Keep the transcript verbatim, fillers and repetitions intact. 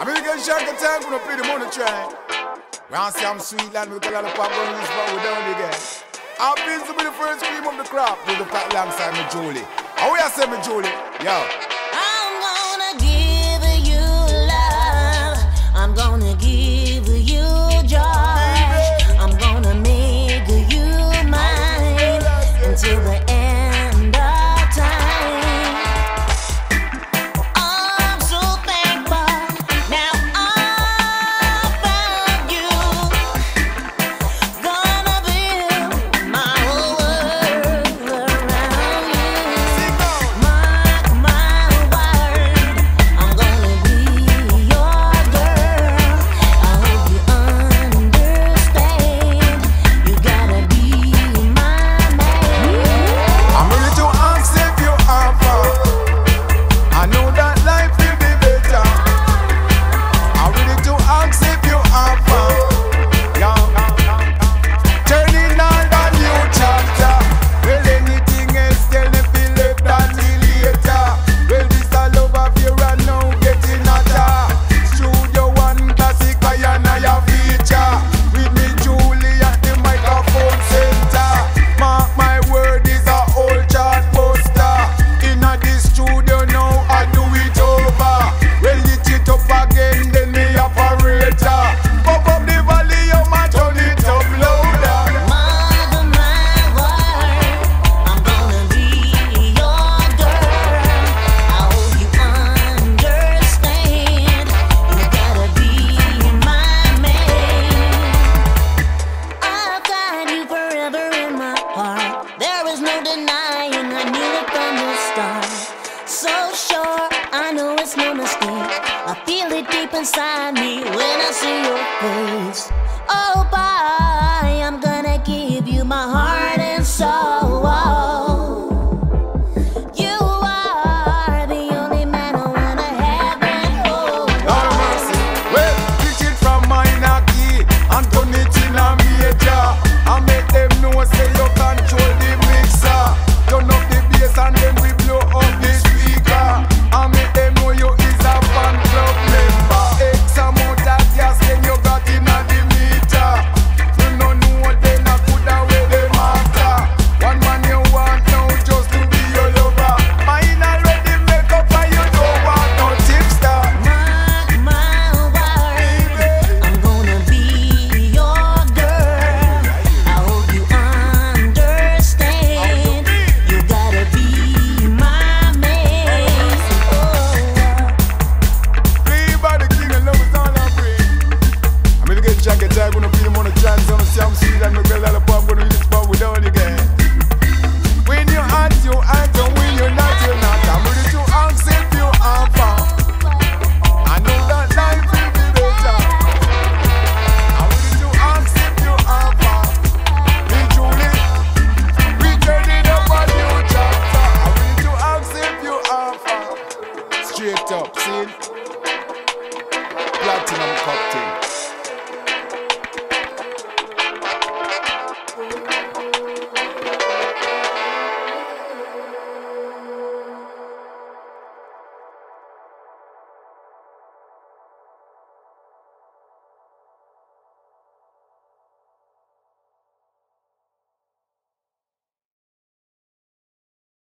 American Shark Attack, we're gonna play the money track. Round some sweet land, we call all the pop on this spot, we're down again. I've been to be the first cream of the crop, with the fat alongside me, Jolie. How we are saying, me, Jolie? Yo. I'm gonna give you love. I'm gonna give you joy. I'm gonna make you mine until the end. Straight up, see?